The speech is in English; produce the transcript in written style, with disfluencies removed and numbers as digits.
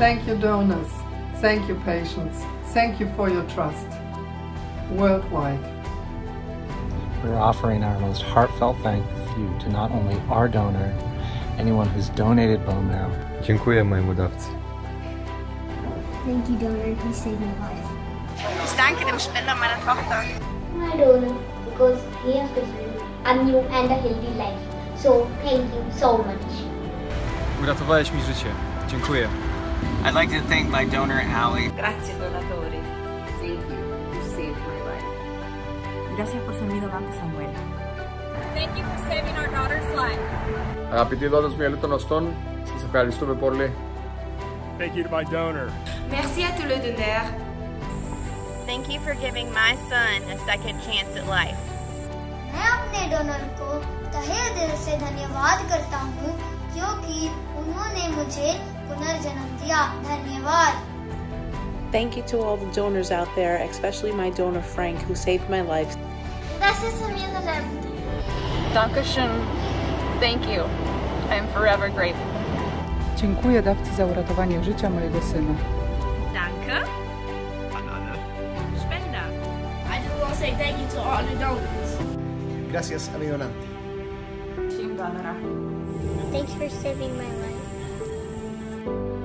Thank you, donors. Thank you, patients. Thank you for your trust worldwide. We're offering our most heartfelt thank you to not only our donor, anyone who's donated bone marrow. Dziękuję mojemu dawcy. Thank you, donor, who saved my life. Ich danke dem Spender meiner Tochter. My donor, because he has given a new and a healthy life. So thank you so much. Uratowałeś mi życie. Dziękuję. I'd like to thank my donor, Ali. Grazie, donatore. Thank you. You saved my life. Gracias por ser mi donante, Samuel. Thank you for saving our daughter's life. Αγαπητοί δόντες μου ιαλίτων οστών, σας ευχαριστούμε πολύ. Thank you to my donor. Merci à tous les donneurs. Thank you for giving my son a second chance at life. मैं अपने donor को तहे दिल से धन्यवाद करता हूँ क्योंकि उन्होंने मुझे पुनर्जन्म दिया. धन्यवाद. Thank you to all the donors out there, especially my donor Frank, who saved my life. Gracias a mi donante. Dankeschön. Thank you. I am forever grateful. Dziękuję dawcy za uratowanie życia mojego syna. Danke. Banana. Spender. I just want to say thank you to all the donors. Gracias a mi donante. Thanks for saving my life.